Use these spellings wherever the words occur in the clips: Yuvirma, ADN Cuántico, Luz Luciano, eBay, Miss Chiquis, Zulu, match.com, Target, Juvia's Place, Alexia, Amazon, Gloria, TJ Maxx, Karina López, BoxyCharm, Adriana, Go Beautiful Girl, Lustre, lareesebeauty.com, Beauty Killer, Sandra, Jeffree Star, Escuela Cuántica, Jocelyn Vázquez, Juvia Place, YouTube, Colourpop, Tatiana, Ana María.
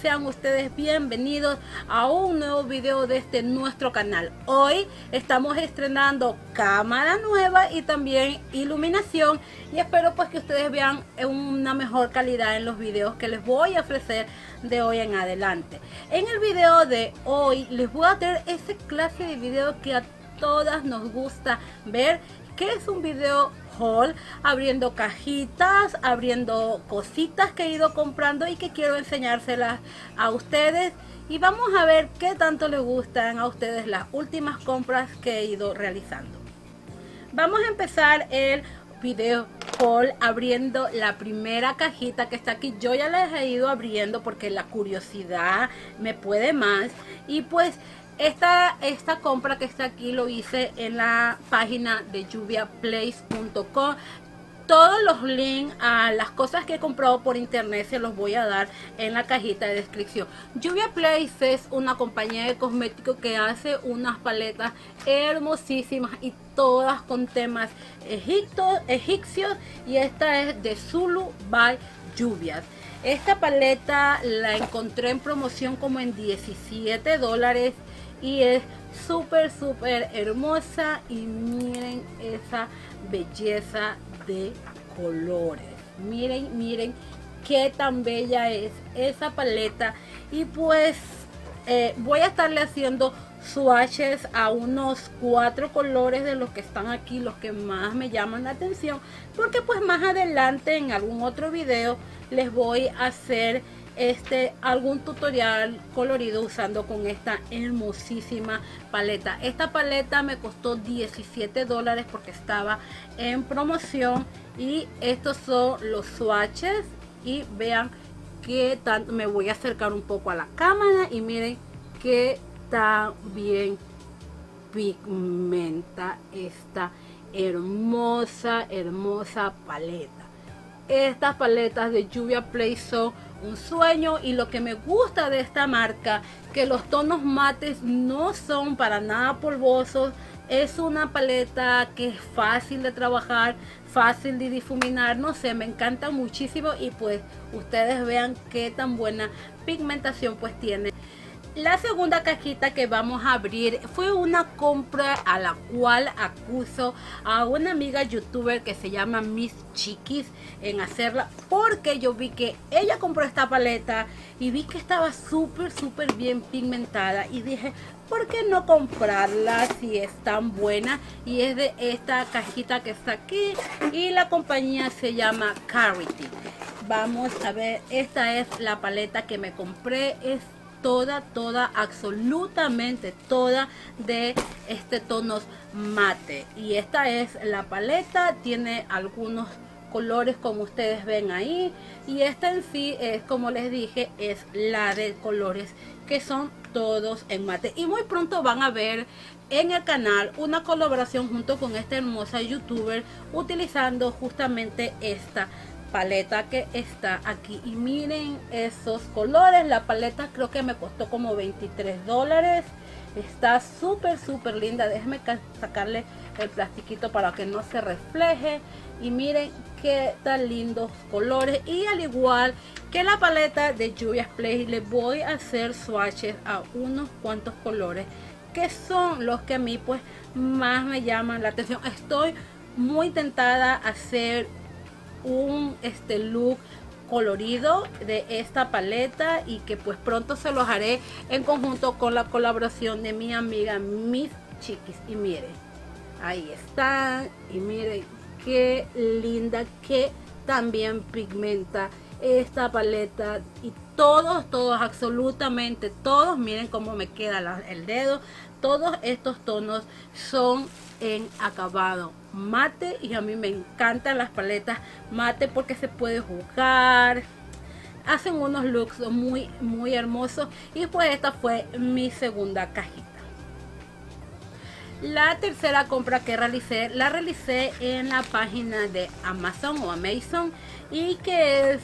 sean ustedes bienvenidos a un nuevo video de este nuestro canal. Hoy estamos estrenando cámara nueva y también iluminación, y espero pues que ustedes vean una mejor calidad en los videos que les voy a ofrecer de hoy en adelante. En el video de hoy les voy a traer esa clase de video que a todas nos gusta ver, que es un video haul, abriendo cajitas, abriendo cositas que he ido comprando y que quiero enseñárselas a ustedes, y vamos a ver qué tanto les gustan a ustedes las últimas compras que he ido realizando. Vamos a empezar el video haul abriendo la primera cajita que está aquí. Yo ya las he ido abriendo porque la curiosidad me puede más, y pues esta compra que está aquí lo hice en la página de juviaplace.com. Todos los links a las cosas que he comprado por internet se los voy a dar en la cajita de descripción. Juvia Place es una compañía de cosméticos que hace unas paletas hermosísimas y todas con temas egipcios, y esta es de Zulu by Juvia's. Esta paleta la encontré en promoción como en $17 y es súper súper hermosa, y miren esa belleza de colores. Miren, miren qué tan bella es esa paleta. Y pues voy a estarle haciendo swatches a unos 4 colores de los que están aquí, los que más me llaman la atención, porque pues más adelante en algún otro video les voy a hacer algún tutorial colorido usando con esta hermosísima paleta. Esta paleta me costó $17 porque estaba en promoción, y estos son los swatches, y vean que tanto. Me voy a acercar un poco a la cámara y miren que tan bien pigmenta esta hermosa hermosa paleta. Estas paletas de Juvia Place son un sueño, y lo que me gusta de esta marca, que los tonos mates no son para nada polvosos. Es una paleta que es fácil de trabajar, fácil de difuminar, no sé, me encanta muchísimo, y pues ustedes vean qué tan buena pigmentación pues tiene. La segunda cajita que vamos a abrir fue una compra a la cual acuso a una amiga youtuber que se llama Miss Chiquis en hacerla, porque yo vi que ella compró esta paleta y vi que estaba súper súper bien pigmentada, y dije, ¿por qué no comprarla si es tan buena? Y es de esta cajita que está aquí, y la compañía se llama Karity. Vamos a ver, esta es la paleta que me compré. Es toda, absolutamente toda de tonos mate, y esta es la paleta. Tiene algunos colores como ustedes ven ahí, y esta en sí es, como les dije, es la de colores que son todos en mate, y muy pronto van a ver en el canal una colaboración junto con esta hermosa youtuber utilizando justamente esta paleta que está aquí, y miren esos colores. La paleta creo que me costó como $23. Está súper súper linda. Déjenme sacarle el plastiquito para que no se refleje, y miren qué tan lindos colores. Y al igual que la paleta de Juvia's Place, le voy a hacer swatches a unos cuantos colores que son los que a mí pues más me llaman la atención. Estoy muy tentada a hacer un look colorido de esta paleta, y que pues pronto se los haré en conjunto con la colaboración de mi amiga Miss Chiquis. Y miren, ahí están, y miren qué linda, que también pigmenta esta paleta, y todos, absolutamente todos, miren cómo me queda el dedo. Todos estos tonos son en acabado mate, y a mí me encantan las paletas mate porque se puede jugar, hacen unos looks muy muy hermosos. Y pues esta fue mi segunda cajita. La tercera compra que realicé, la realicé en la página de Amazon o Amazon, y que es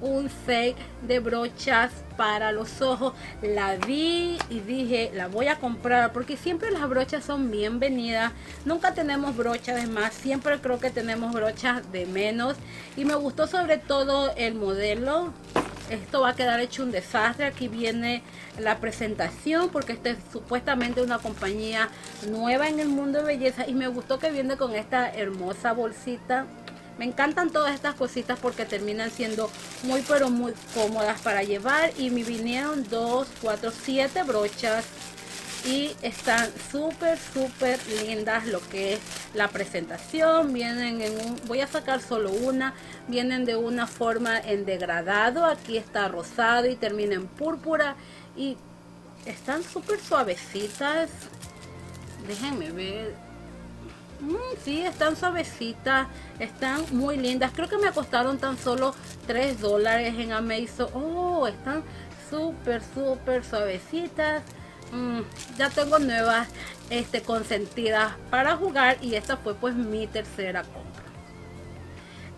un set de brochas para los ojos. La vi y dije, la voy a comprar, porque siempre las brochas son bienvenidas, nunca tenemos brochas de más, siempre creo que tenemos brochas de menos, y me gustó sobre todo el modelo. esto va a quedar hecho un desastre. Aquí viene la presentación, porque esta es supuestamente una compañía nueva en el mundo de belleza, y me gustó que viene con esta hermosa bolsita. Me encantan todas estas cositas porque terminan siendo muy pero muy cómodas para llevar, y me vinieron 2, 4, 7 brochas y están súper lindas. Lo que es la presentación, vienen en un, voy a sacar solo una, vienen de una forma en degradado, aquí está rosado y termina en púrpura, y están súper suavecitas. Déjenme ver. Sí, están suavecitas, están muy lindas. Creo que me costaron tan solo $3 en Amazon. Oh, están súper suavecitas. Ya tengo nuevas consentidas para jugar, y esta fue pues mi tercera compra.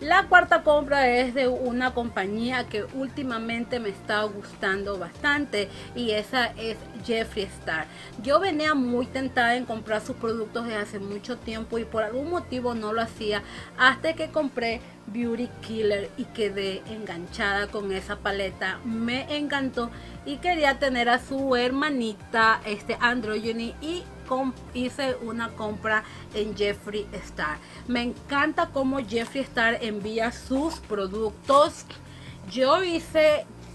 La cuarta compra es de una compañía que últimamente me está gustando bastante, y esa es Jeffree Star. Yo venía muy tentada en comprar sus productos desde hace mucho tiempo, y por algún motivo no lo hacía, hasta que compré Beauty Killer y quedé enganchada con esa paleta. Me encantó y quería tener a su hermanita Androgyny, y hice una compra en Jeffree Star. Me encanta cómo Jeffree Star envía sus productos. Yo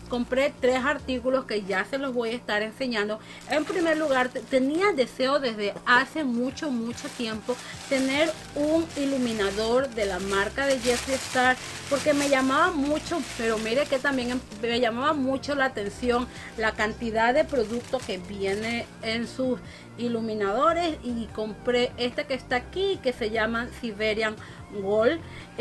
compré 3 artículos que ya se los voy a estar enseñando. En primer lugar, tenía deseo desde hace mucho tiempo tener un iluminador de la marca de Jeffree Star, porque me llamaba mucho, pero mire que también me llamaba mucho la atención la cantidad de productos que viene en sus iluminadores, y compré este que está aquí, que se llama Siberian.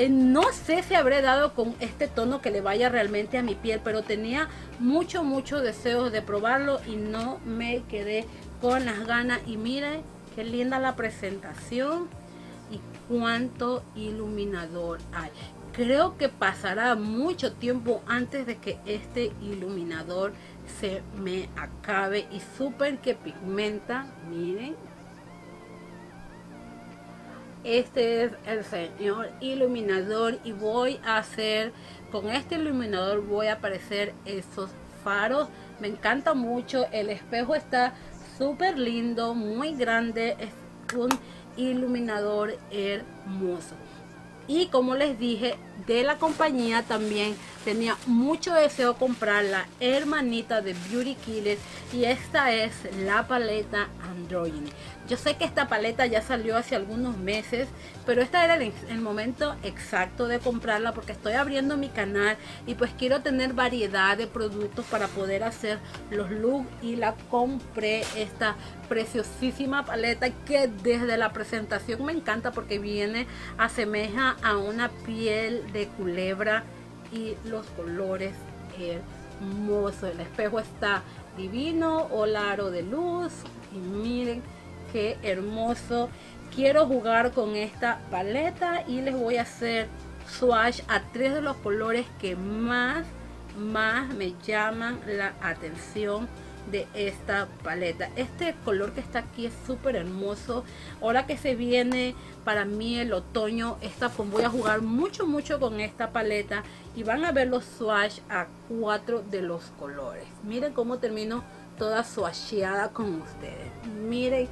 No sé si habré dado con este tono que le vaya realmente a mi piel, pero tenía mucho deseo de probarlo y no me quedé con las ganas. Y miren qué linda la presentación y cuánto iluminador hay. Creo que pasará mucho tiempo antes de que este iluminador se me acabe, y súper que pigmenta. Miren, este es el señor iluminador, y voy a hacer con este iluminador, voy a aparecer esos faros. Me encanta mucho, el espejo está súper lindo, muy grande, es un iluminador hermoso. Y como les dije, de la compañía también tenía mucho deseo comprar la hermanita de Beauty Killer, y esta es la paleta Androgyny. Yo sé que esta paleta ya salió hace algunos meses, pero este era el momento exacto de comprarla, porque estoy abriendo mi canal y pues quiero tener variedad de productos para poder hacer los looks, y la compré, esta preciosísima paleta que desde la presentación me encanta, porque viene, asemeja a una piel de culebra, y los colores hermosos. El espejo está divino, o el aro de luz, y miren qué hermoso. Quiero jugar con esta paleta y les voy a hacer swatch a 3 de los colores que más me llaman la atención de esta paleta. Este color que está aquí es súper hermoso. Ahora que se viene para mí el otoño, voy a jugar mucho con esta paleta, y van a ver los swatch a 4 de los colores. Miren cómo termino toda swatcheada con ustedes. Miren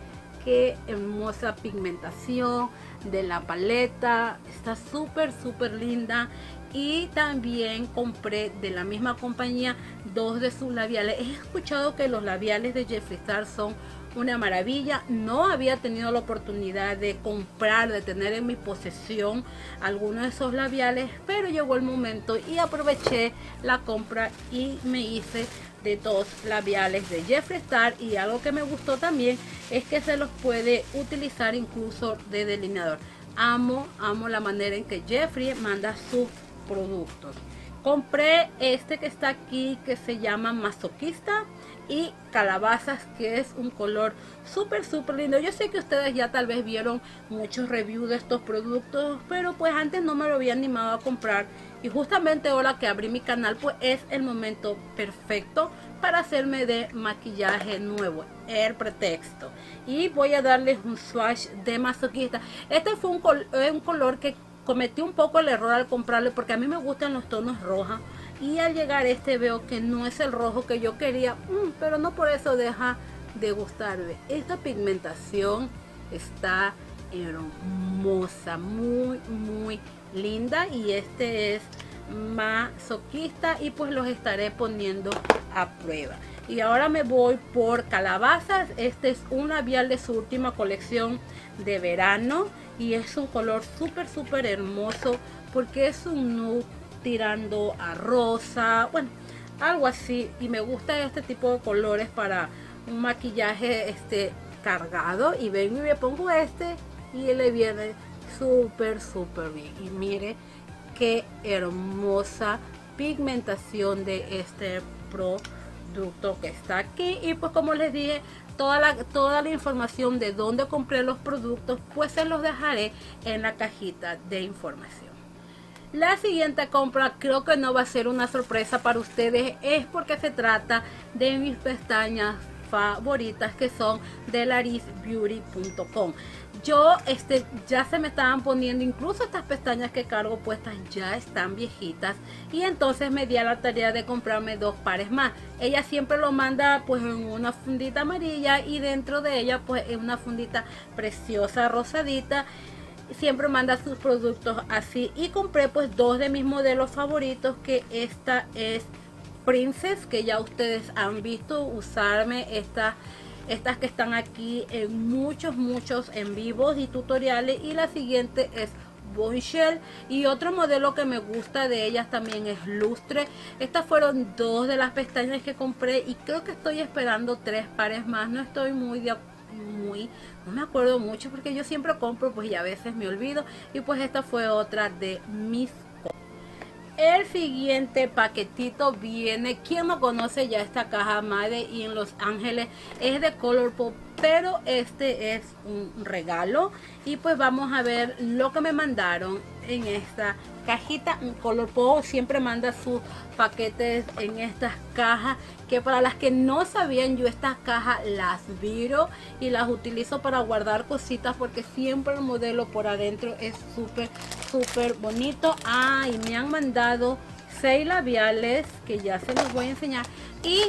qué hermosa pigmentación de la paleta, está súper linda. Y también compré de la misma compañía 2 de sus labiales. He escuchado que los labiales de Jeffree Star son una maravilla. No había tenido la oportunidad de comprar, de tener en mi posesión alguno de esos labiales, pero llegó el momento y aproveché la compra y me hice de 2 labiales de Jeffree Star. Y algo que me gustó también es que se los puede utilizar incluso de delineador. Amo la manera en que Jeffree manda sus productos. Compré este que está aquí, que se llama Masoquista, y Calabazas, que es un color súper lindo. Yo sé que ustedes ya tal vez vieron muchos reviews de estos productos, pero pues antes no me lo había animado a comprar, y justamente ahora que abrí mi canal pues es el momento perfecto para hacerme de maquillaje nuevo, el pretexto. Y voy a darles un swatch de Masoquista. Este fue un color que cometí un poco el error al comprarle, porque a mí me gustan los tonos rojas, y al llegar este veo que no es el rojo que yo quería, pero no por eso deja de gustarme. Esta pigmentación está hermosa, muy muy linda, y este es masoquista y pues los estaré poniendo a prueba. Y ahora me voy por calabazas. Este es un labial de su última colección de verano y es un color súper súper hermoso porque es un nude tirando a rosa, bueno, algo así, y me gusta este tipo de colores para un maquillaje cargado. Y vengo y me pongo este y le viene súper súper bien. Y mire qué hermosa pigmentación de este producto que está aquí. Y pues como les dije, toda la información de dónde compré los productos pues se los dejaré en la cajita de información. La siguiente compra creo que no va a ser una sorpresa para ustedes, es porque se trata de mis pestañas favoritas que son de lareesebeauty.com. Yo ya se me estaban poniendo, incluso estas pestañas que cargo puestas ya están viejitas, y entonces me di a la tarea de comprarme dos pares más. Ella siempre lo manda pues en una fundita amarilla y dentro de ella pues en una fundita preciosa rosadita. Siempre manda sus productos así, y compré pues dos de mis modelos favoritos, que esta es Princess, que ya ustedes han visto usarme estas que están aquí en muchos en vivos y tutoriales, y la siguiente es Bonshell, y otro modelo que me gusta de ellas también es Lustre. Estas fueron dos de las pestañas que compré y creo que estoy esperando tres pares más. No estoy muy de acuerdo, no me acuerdo mucho porque yo siempre compro pues y a veces me olvido, y pues esta fue otra de mis. El siguiente paquetito viene, quien no conoce ya esta caja, Made in Los Ángeles, es de Colourpop, pero este es un regalo. Y pues vamos a ver lo que me mandaron en esta cajita. Colourpop siempre manda sus paquetes en estas cajas, que para las que no sabían, yo estas cajas las viro y las utilizo para guardar cositas porque siempre el modelo por adentro es súper bonito. Ay, me han mandado 6 labiales que ya se los voy a enseñar, y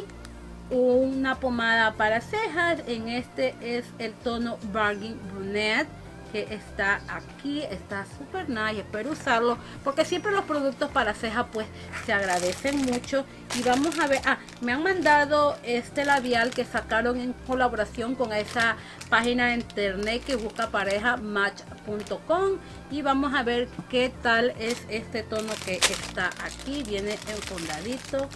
una pomada para cejas. En este es el tono Bargain Brunette, que está aquí, está súper nice. Espero usarlo porque siempre los productos para cejas pues se agradecen mucho. Y vamos a ver, me han mandado este labial que sacaron en colaboración con esa página de internet que busca pareja, match.com, y vamos a ver qué tal es este tono que está aquí. Viene enfundadito.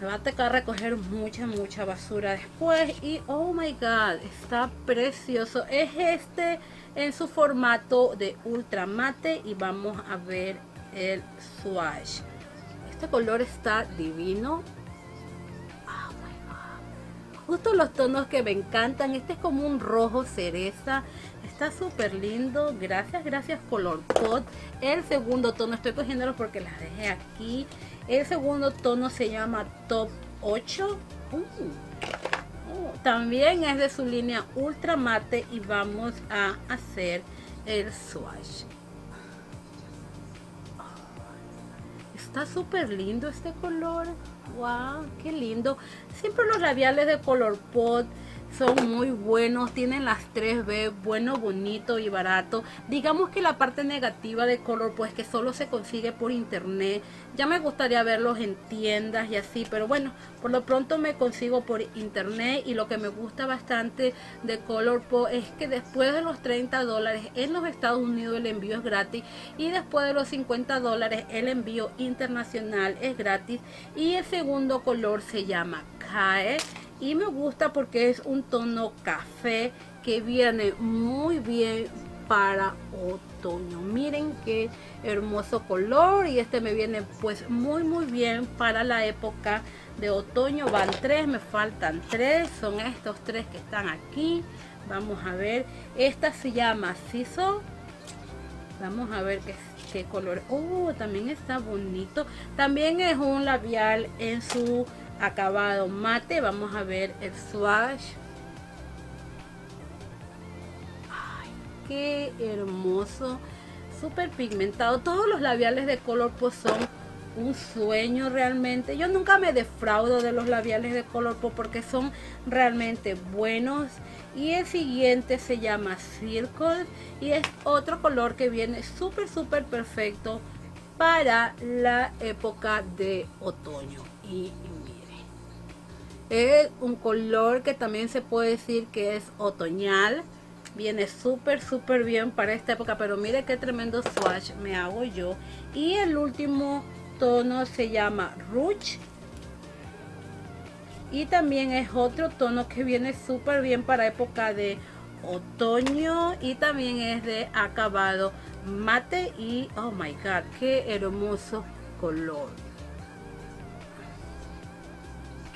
Me va a tocar recoger mucha basura después. Y oh my god, está precioso. Es en su formato de ultra mate, y vamos a ver el swatch. Este color está divino. Oh my god, justo los tonos que me encantan. Este es como un rojo cereza. Está súper lindo. Gracias Colourpop. El segundo tono, estoy cogiéndolo porque las dejé aquí. El segundo tono se llama Top 8. También es de su línea ultra mate, y vamos a hacer el swatch. Está súper lindo este color. Wow, qué lindo. Siempre los labiales de Colourpop son muy buenos, tienen las 3B, bueno, bonito y barato. Digamos que la parte negativa de Colourpop pues que solo se consigue por internet. Ya me gustaría verlos en tiendas y así, pero bueno, por lo pronto me consigo por internet. Y lo que me gusta bastante de Colourpop es que después de los $30 en los Estados Unidos el envío es gratis, y después de los $50 el envío internacional es gratis. Y el segundo color se llama Cae, y me gusta porque es un tono café que viene muy bien para otoño. Miren qué hermoso color, y este me viene pues muy bien para la época de otoño. Van 3, me faltan 3, son estos 3 que están aquí. Vamos a ver, esta se llama Siso. Vamos a ver qué color. Oh, también está bonito. También es un labial en su acabado mate. Vamos a ver el swatch. Ay, qué hermoso, súper pigmentado. Todos los labiales de Colourpop son un sueño realmente. Yo nunca me defraudo de los labiales de Colourpop porque son realmente buenos. Y el siguiente se llama Circle y es otro color que viene súper súper perfecto para la época de otoño. Y miren, es un color que también se puede decir que es otoñal. Viene súper súper bien para esta época, pero mire qué tremendo swatch me hago yo. Y el último tono se llama Rouge y también es otro tono que viene súper bien para época de otoño y también es de acabado mate. Y oh my god, qué hermoso color,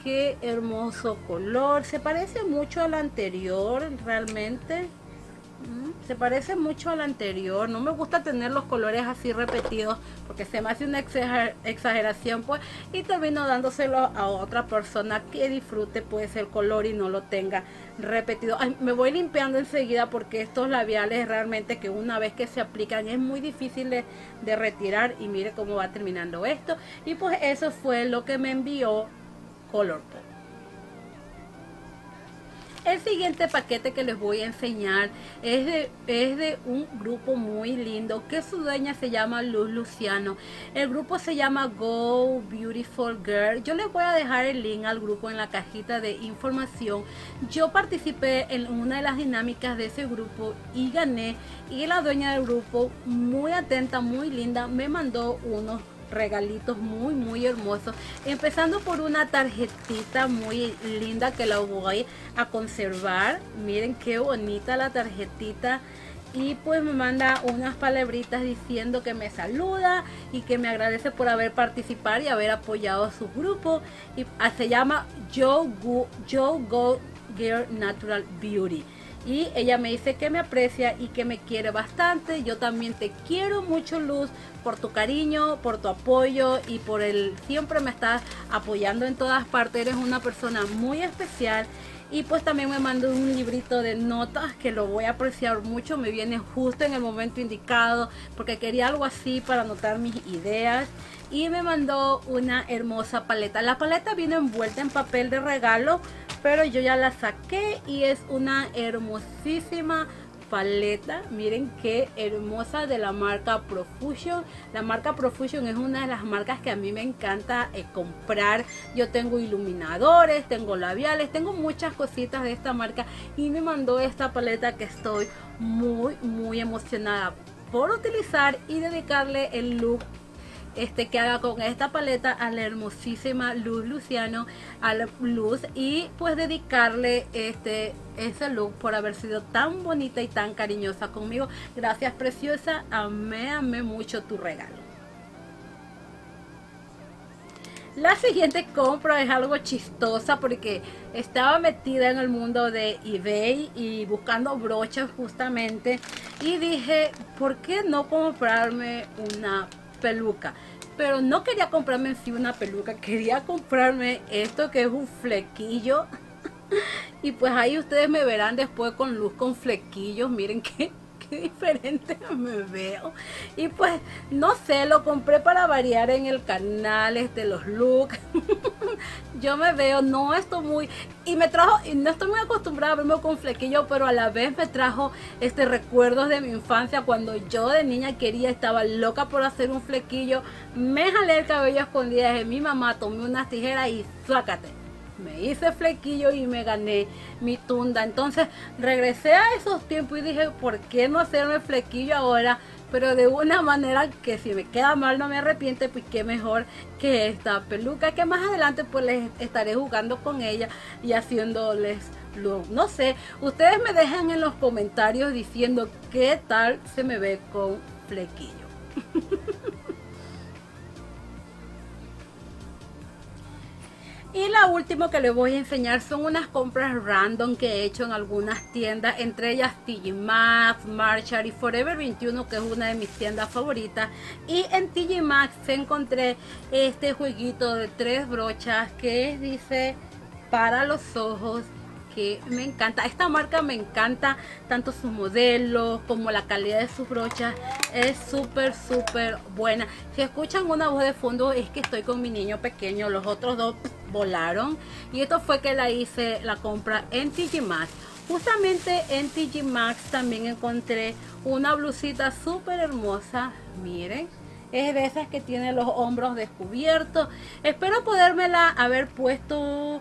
qué hermoso color. Se parece mucho al anterior realmente. Se parece mucho al anterior. No me gusta tener los colores así repetidos porque se me hace una exageración, pues, y termino dándoselo a otra persona que disfrute pues el color y no lo tenga repetido. Ay, me voy limpiando enseguida porque estos labiales realmente que una vez que se aplican es muy difícil de retirar. Y mire cómo va terminando esto. Y pues eso fue lo que me envió Colourpop. El siguiente paquete que les voy a enseñar es de un grupo muy lindo que su dueña se llama Luz Luciano. El grupo se llama Go Beautiful Girl. Yo les voy a dejar el link al grupo en la cajita de información. Yo participé en una de las dinámicas de ese grupo y gané. Y la dueña del grupo, muy atenta, muy linda, me mandó unos regalitos muy muy hermosos, empezando por una tarjetita muy linda que la voy a conservar. Miren qué bonita la tarjetita. Y pues me manda unas palabritas diciendo que me saluda y que me agradece por haber participado y haber apoyado a su grupo. Y se llama You Go Girl Natural Beauty. Y ella me dice que me aprecia y que me quiere bastante. Yo también te quiero mucho, Luz, por tu cariño, por tu apoyo y por el siempre me estás apoyando en todas partes. Eres una persona muy especial. Y pues también me mandó un librito de notas que lo voy a apreciar mucho. Me viene justo en el momento indicado porque quería algo así para anotar mis ideas. Y me mandó una hermosa paleta. La paleta viene envuelta en papel de regalo, pero yo ya la saqué y es una hermosísima paleta. Miren qué hermosa, de la marca Profusion. La marca Profusion es una de las marcas que a mí me encanta comprar. Yo tengo iluminadores, tengo labiales, tengo muchas cositas de esta marca y me mandó esta paleta que estoy muy muy emocionada por utilizar y dedicarle el look que haga con esta paleta a la hermosísima Luz Luciano, a la Luz, y pues dedicarle ese look por haber sido tan bonita y tan cariñosa conmigo. Gracias, preciosa, amé mucho tu regalo. La siguiente compra es algo chistosa porque estaba metida en el mundo de eBay y buscando brochas justamente y dije, ¿por qué no comprarme una peluca? Pero no quería comprarme en sí una peluca, quería comprarme esto que es un flequillo. Y pues ahí ustedes me verán después con luz con flequillos. Miren qué diferente me veo. Y pues no sé, lo compré para variar en el canal los looks. Yo me veo, no estoy muy, y me trajo, y no estoy muy acostumbrada a verme con flequillo, pero a la vez me trajo recuerdos de mi infancia cuando yo de niña estaba loca por hacer un flequillo. Me jalé el cabello escondida de mi mamá, tomé unas tijeras y ¡zácate! Me hice flequillo y me gané mi tunda. Entonces regresé a esos tiempos y dije, ¿por qué no hacerme flequillo ahora? Pero de una manera que si me queda mal no me arrepiente, pues qué mejor que esta peluca, que más adelante pues les estaré jugando con ella y haciéndoles look. No sé, ustedes me dejan en los comentarios diciendo qué tal se me ve con flequillo. Y la última que les voy a enseñar son unas compras random que he hecho en algunas tiendas, entre ellas TJ Maxx, Marshall y Forever 21, que es una de mis tiendas favoritas. Y en TJ Maxx encontré este jueguito de 3 brochas que dice para los ojos, que me encanta. Esta marca me encanta, tanto sus modelos como la calidad de sus brochas. Es súper, súper buena. Si escuchan una voz de fondo es que estoy con mi niño pequeño. Los otros dos volaron. Y esto fue que la hice la compra en TJ Maxx. Justamente en TJ Maxx también encontré una blusita súper hermosa. Miren. Es de esas que tiene los hombros descubiertos. Espero podérmela haber puesto.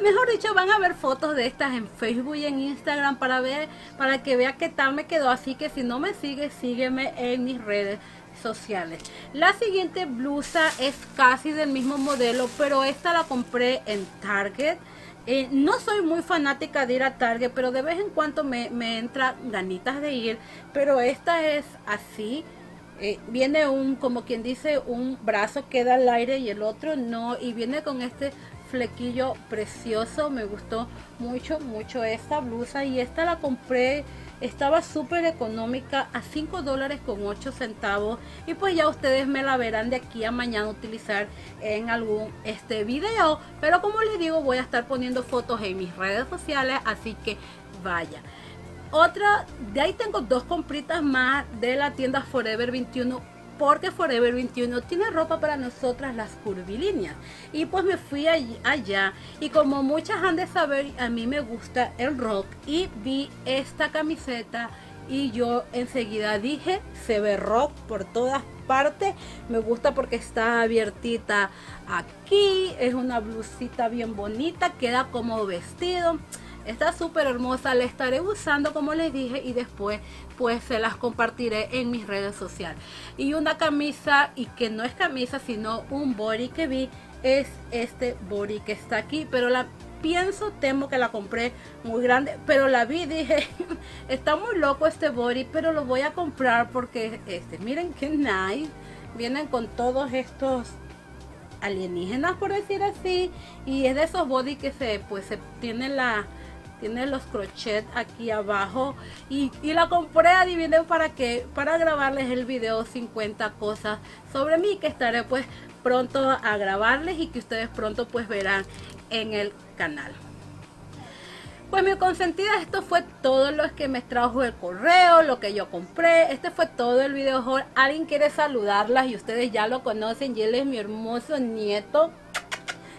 Mejor dicho, van a ver fotos de estas en Facebook y en Instagram para que vea qué tal me quedó. Así que si no me sigues, sígueme en mis redes sociales. La siguiente blusa es casi del mismo modelo, pero esta la compré en Target. No soy muy fanática de ir a Target, pero de vez en cuando me entra ganitas de ir. pero esta es así. Viene como quien dice, un brazo queda al aire y el otro no, y viene con este flequillo precioso. Me gustó mucho, mucho esta blusa, y esta la compré, estaba súper económica, a $5.08, y pues ya ustedes me la verán de aquí a mañana utilizar en algún video, pero como les digo, voy a estar poniendo fotos en mis redes sociales, así que vaya. De ahí tengo dos compritas más de la tienda Forever 21, porque Forever 21 tiene ropa para nosotras las curvilíneas. Y pues me fui allá, y como muchas han de saber, a mí me gusta el rock, y vi esta camiseta y yo enseguida dije, se ve rock por todas partes. Me gusta porque está abiertita aquí, es una blusita bien bonita, queda como vestido. Está súper hermosa, la estaré usando como les dije, y después pues se las compartiré en mis redes sociales. Y una camisa, y que no es camisa sino un body que vi, es este body que está aquí, pero la temo que la compré muy grande, pero la vi y dije, está muy loco este body, pero lo voy a comprar porque miren qué nice, vienen con todos estos alienígenas, por decir así, y es de esos body que se tiene tiene los crochets aquí abajo, y la compré, adivinen para qué, para grabarles el video 50 cosas sobre mí, que estaré pues pronto a grabarles y que ustedes pronto pues verán en el canal. Pues mi consentida, esto fue todo lo que me trajo el correo, lo que yo compré. Este fue todo el video haul. Alguien quiere saludarlas y ustedes ya lo conocen, y él es mi hermoso nieto.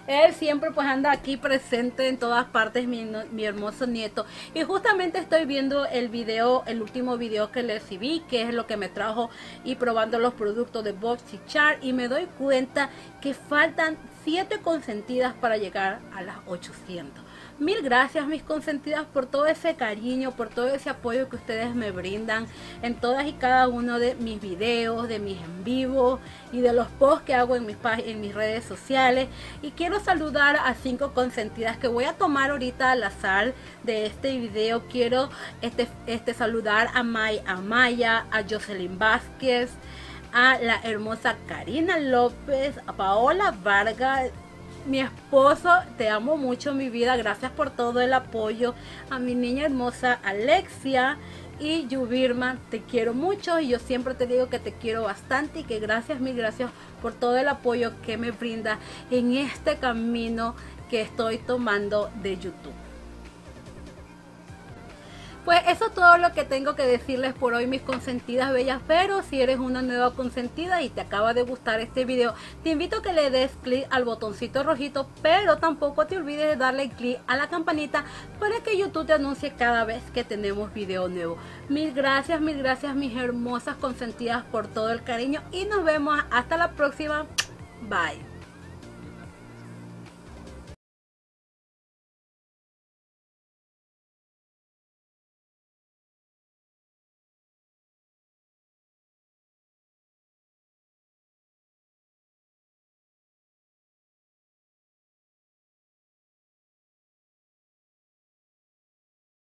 Él siempre pues anda aquí presente en todas partes, mi hermoso nieto. Y justamente estoy viendo el video, el último video que le recibí, que es lo que me trajo, y probando los productos de BoxyCharm, y me doy cuenta que faltan 7 consentidas para llegar a las 800. Mil gracias, mis consentidas, por todo ese cariño, por todo ese apoyo que ustedes me brindan en todas y cada uno de mis videos, de mis en vivos y de los posts que hago en mis redes sociales. Y quiero saludar a 5 consentidas que voy a tomar ahorita al azar de este video. Quiero saludar a Amaya, a Jocelyn Vázquez, a la hermosa Karina López, a Paola Vargas. Mi esposo, te amo mucho, mi vida, gracias por todo el apoyo. A mi niña hermosa Alexia y Yuvirma, te quiero mucho, y yo siempre te digo que te quiero bastante, y que gracias, mil gracias por todo el apoyo que me brinda en este camino que estoy tomando de YouTube. Pues eso es todo lo que tengo que decirles por hoy, mis consentidas bellas. Pero si eres una nueva consentida y te acaba de gustar este video, te invito a que le des clic al botoncito rojito, pero tampoco te olvides de darle clic a la campanita para que YouTube te anuncie cada vez que tenemos video nuevo. Mil gracias mis hermosas consentidas por todo el cariño, y nos vemos hasta la próxima. Bye.